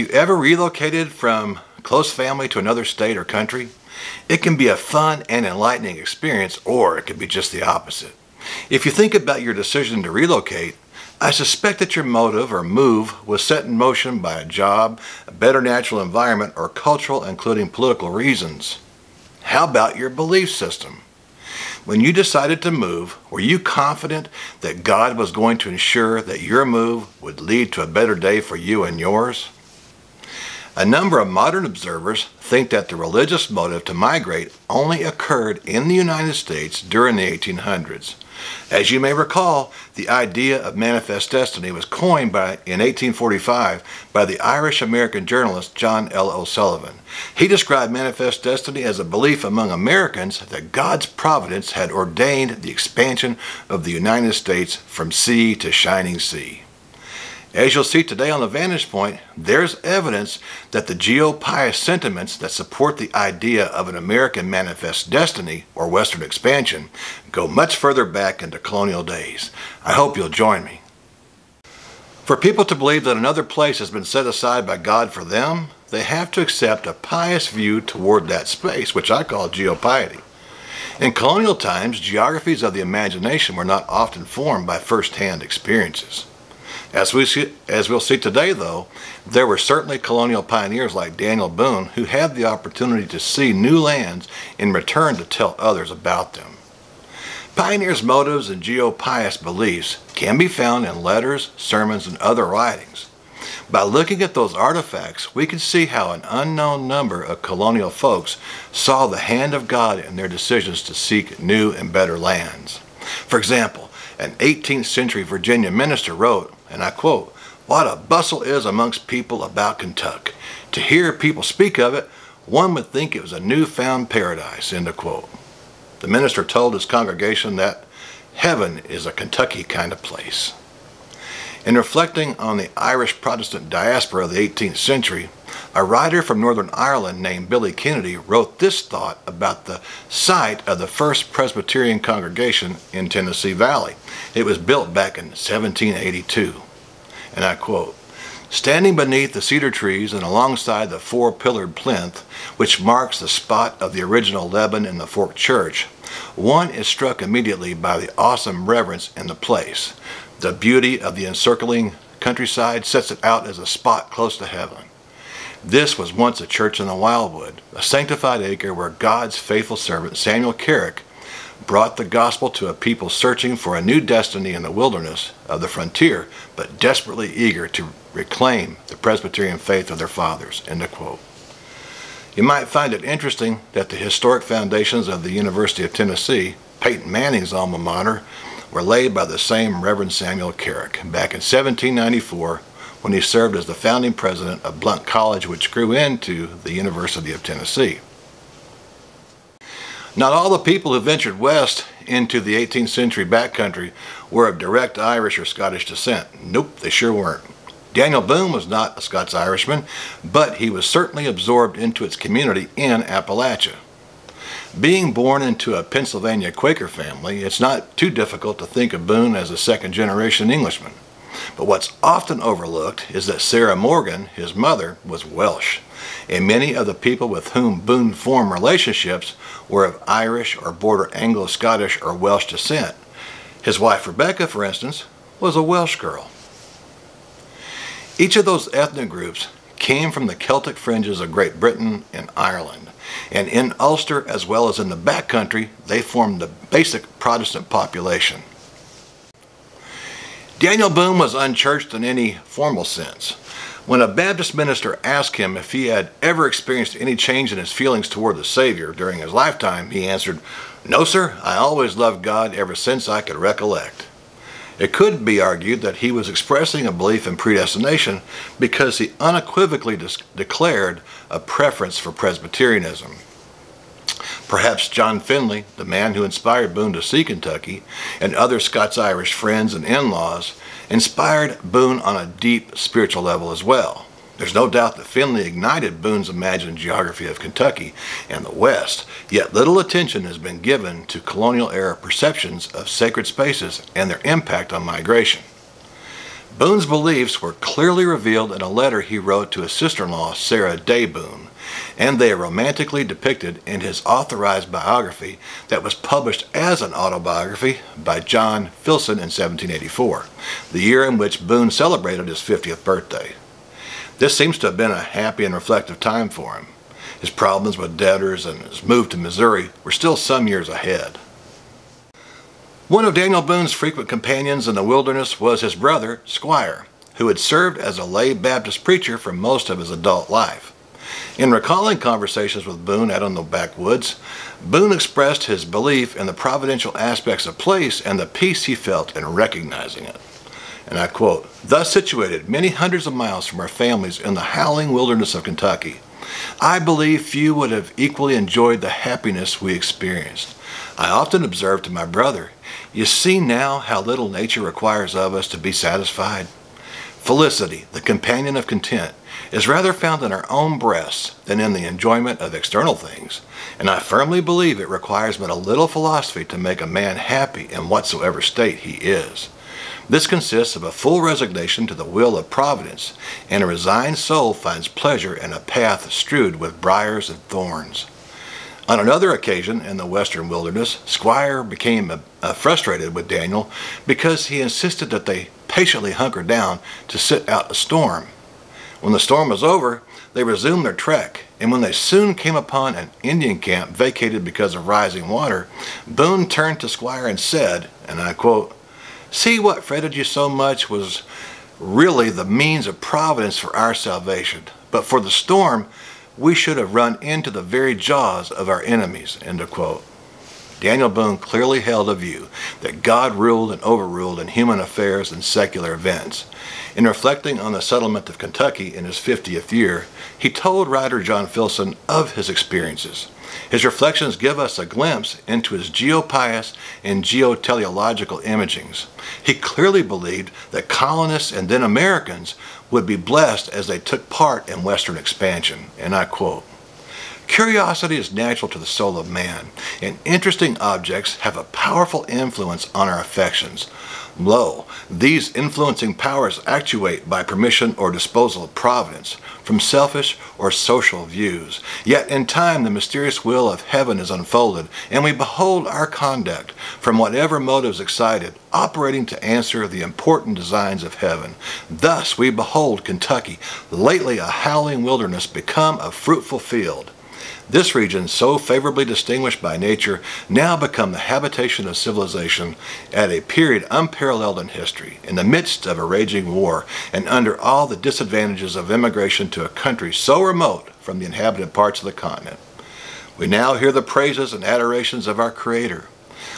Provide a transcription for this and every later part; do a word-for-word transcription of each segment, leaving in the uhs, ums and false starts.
you ever relocated from close family to another state or country? It can be a fun and enlightening experience, or it could be just the opposite. If you think about your decision to relocate, I suspect that your motive or move was set in motion by a job, a better natural environment, or cultural, including political reasons. How about your belief system? When you decided to move, were you confident that God was going to ensure that your move would lead to a better day for you and yours? A number of modern observers think that the religious motive to migrate only occurred in the United States during the eighteen hundreds. As you may recall, the idea of manifest destiny was coined by, in eighteen forty-five by the Irish-American journalist John L. O'Sullivan. He described manifest destiny as a belief among Americans that God's providence had ordained the expansion of the United States from sea to shining sea. As you'll see today on The Vantage Point, there's evidence that the geo-pious sentiments that support the idea of an American manifest destiny or Western expansion go much further back into colonial days. I hope you'll join me. For people to believe that another place has been set aside by God for them, they have to accept a pious view toward that space, which I call geo-piety. In colonial times, geographies of the imagination were not often formed by first-hand experiences. As, we see, as we'll see today, though, there were certainly colonial pioneers like Daniel Boone who had the opportunity to see new lands and return to tell others about them. Pioneers' motives and geo-pious beliefs can be found in letters, sermons, and other writings. By looking at those artifacts, we can see how an unknown number of colonial folks saw the hand of God in their decisions to seek new and better lands. For example, an eighteenth century Virginia minister wrote, and I quote, "What a bustle is amongst people about Kentucky. To hear people speak of it, one would think it was a newfound paradise," end of quote. The minister told his congregation that heaven is a Kentucky kind of place. In reflecting on the Irish Protestant diaspora of the eighteenth century, a writer from Northern Ireland named Billy Kennedy wrote this thought about the site of the first Presbyterian congregation in Tennessee Valley. It was built back in seventeen eighty-two. And I quote, "Standing beneath the cedar trees and alongside the four-pillared plinth, which marks the spot of the original Leaven in the Fork Church, one is struck immediately by the awesome reverence in the place. The beauty of the encircling countryside sets it out as a spot close to heaven. This was once a church in the wildwood, a sanctified acre where God's faithful servant Samuel Carrick brought the gospel to a people searching for a new destiny in the wilderness of the frontier, but desperately eager to reclaim the Presbyterian faith of their fathers." End of quote. You might find it interesting that the historic foundations of the University of Tennessee, Peyton Manning's alma mater, were laid by the same Reverend Samuel Carrick back in seventeen ninety-four, when he served as the founding president of Blunt College, which grew into the University of Tennessee. Not all the people who ventured west into the eighteenth century backcountry were of direct Irish or Scottish descent. Nope, they sure weren't. Daniel Boone was not a Scots-Irishman, but he was certainly absorbed into its community in Appalachia. Being born into a Pennsylvania Quaker family, it's not too difficult to think of Boone as a second-generation Englishman. But what's often overlooked is that Sarah Morgan, his mother, was Welsh, and many of the people with whom Boone formed relationships were of Irish or border Anglo-Scottish or Welsh descent. His wife Rebecca, for instance, was a Welsh girl. Each of those ethnic groups came from the Celtic fringes of Great Britain and Ireland, and in Ulster as well as in the backcountry, they formed the basic Protestant population. Daniel Boone was unchurched in any formal sense. When a Baptist minister asked him if he had ever experienced any change in his feelings toward the Savior during his lifetime, he answered, "No, sir, I always loved God ever since I could recollect." It could be argued that he was expressing a belief in predestination because he unequivocally declared a preference for Presbyterianism. Perhaps John Finley, the man who inspired Boone to see Kentucky, and other Scots-Irish friends and in-laws, inspired Boone on a deep spiritual level as well. There's no doubt that Finley ignited Boone's imagined geography of Kentucky and the West, yet little attention has been given to colonial-era perceptions of sacred spaces and their impact on migration. Boone's beliefs were clearly revealed in a letter he wrote to his sister-in-law, Sarah Day Boone, and they are romantically depicted in his authorized biography that was published as an autobiography by John Filson in seventeen eighty-four, the year in which Boone celebrated his fiftieth birthday. This seems to have been a happy and reflective time for him. His problems with debtors and his move to Missouri were still some years ahead. One of Daniel Boone's frequent companions in the wilderness was his brother, Squire, who had served as a lay Baptist preacher for most of his adult life. In recalling conversations with Boone out in the backwoods, Boone expressed his belief in the providential aspects of place and the peace he felt in recognizing it. And I quote, "Thus situated many hundreds of miles from our families in the howling wilderness of Kentucky, I believe few would have equally enjoyed the happiness we experienced. I often observed to my brother, 'You see now how little nature requires of us to be satisfied. Felicity, the companion of content, is rather found in our own breasts than in the enjoyment of external things, and I firmly believe it requires but a little philosophy to make a man happy in whatsoever state he is. This consists of a full resignation to the will of Providence, and a resigned soul finds pleasure in a path strewed with briars and thorns.'" On another occasion in the western wilderness, Squire became uh, frustrated with Daniel because he insisted that they patiently hunker down to sit out a storm. When the storm was over, they resumed their trek, and when they soon came upon an Indian camp vacated because of rising water, Boone turned to Squire and said, and I quote, "See, what fretted you so much was really the means of providence for our salvation. But for the storm, we should have run into the very jaws of our enemies." End of quote. Daniel Boone clearly held a view that God ruled and overruled in human affairs and secular events. In reflecting on the settlement of Kentucky in his fiftieth year, he told writer John Filson of his experiences. His reflections give us a glimpse into his geopious and geoteleological imagings. He clearly believed that colonists and then Americans would be blessed as they took part in Western expansion, and I quote, "Curiosity is natural to the soul of man, and interesting objects have a powerful influence on our affections. Lo, these influencing powers actuate by permission or disposal of Providence from selfish or social views. Yet in time the mysterious will of heaven is unfolded, and we behold our conduct from whatever motives excited, operating to answer the important designs of heaven. Thus we behold Kentucky, lately a howling wilderness, become a fruitful field. This region, so favorably distinguished by nature, now become the habitation of civilization at a period unparalleled in history, in the midst of a raging war, and under all the disadvantages of emigration to a country so remote from the inhabited parts of the continent. We now hear the praises and adorations of our Creator.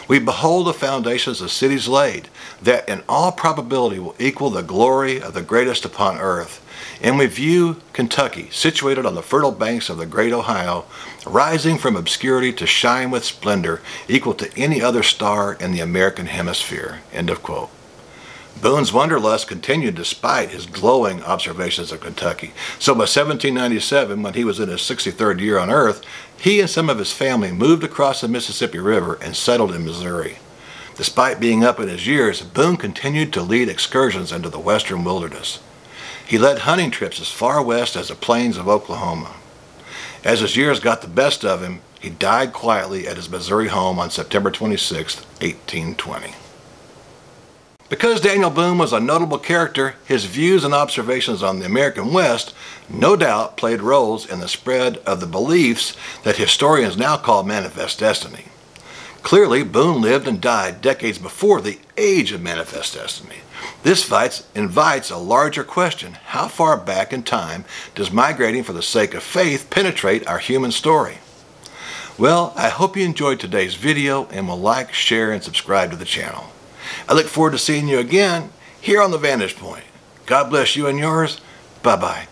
We behold the foundations of cities laid, that in all probability will equal the glory of the greatest upon earth. And we view Kentucky, situated on the fertile banks of the great Ohio, rising from obscurity to shine with splendor equal to any other star in the American hemisphere." End of quote. Boone's wanderlust continued despite his glowing observations of Kentucky. So by seventeen ninety-seven, when he was in his sixty-third year on earth, he and some of his family moved across the Mississippi River and settled in Missouri. Despite being up in his years, Boone continued to lead excursions into the western wilderness. He led hunting trips as far west as the plains of Oklahoma. As his years got the best of him, he died quietly at his Missouri home on September twenty-sixth, eighteen twenty. Because Daniel Boone was a notable character, his views and observations on the American West no doubt played roles in the spread of the beliefs that historians now call Manifest Destiny. Clearly, Boone lived and died decades before the age of Manifest Destiny. This fight invites a larger question: how far back in time does migrating for the sake of faith penetrate our human story? Well, I hope you enjoyed today's video and will like, share, and subscribe to the channel. I look forward to seeing you again here on The Vantage Point. God bless you and yours. Bye-bye.